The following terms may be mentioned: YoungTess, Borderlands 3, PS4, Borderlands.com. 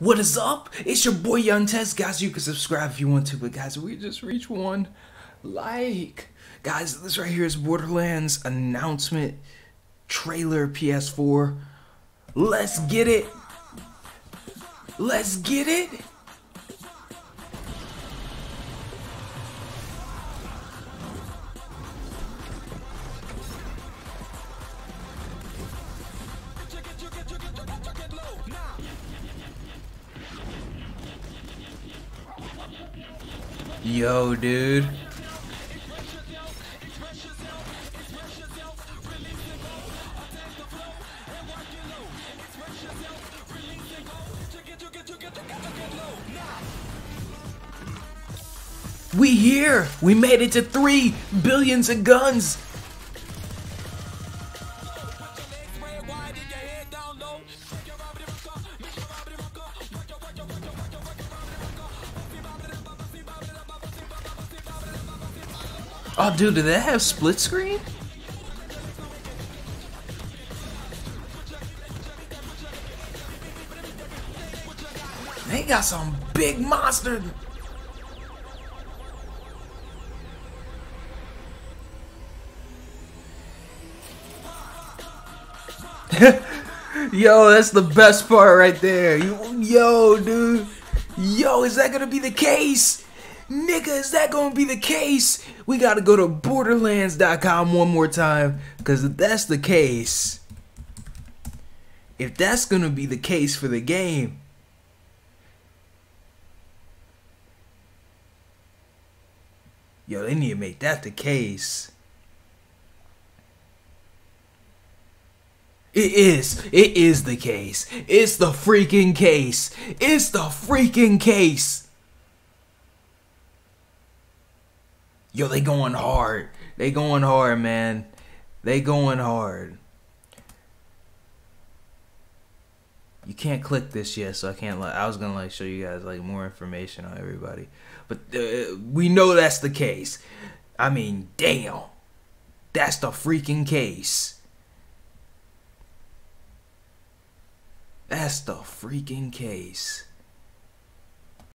What is up? It's your boy YoungTess. Guys, you can subscribe if you want to, but guys, we just reached one like. Guys, this right here is Borderlands announcement trailer PS4. Let's get it. Let's get it. Yo, dude. We here! We made it to 3 billion of guns! Oh, dude, did that have split screen? They got some big monster. Yo, that's the best part right there. Yo, dude. Yo, is that gonna be the case? Nigga, is that gonna be the case? We gotta go to Borderlands.com one more time, because if that's the case, if that's gonna be the case for the game, yo, they need to make that the case. It is the case. It's the freaking case. It's the freaking case. Yo, they going hard. They going hard, man. They going hard. You can't click this yet, so I can't. I was gonna show you guys more information on everybody, but we know that's the case. I mean, damn, that's the freaking case. That's the freaking case.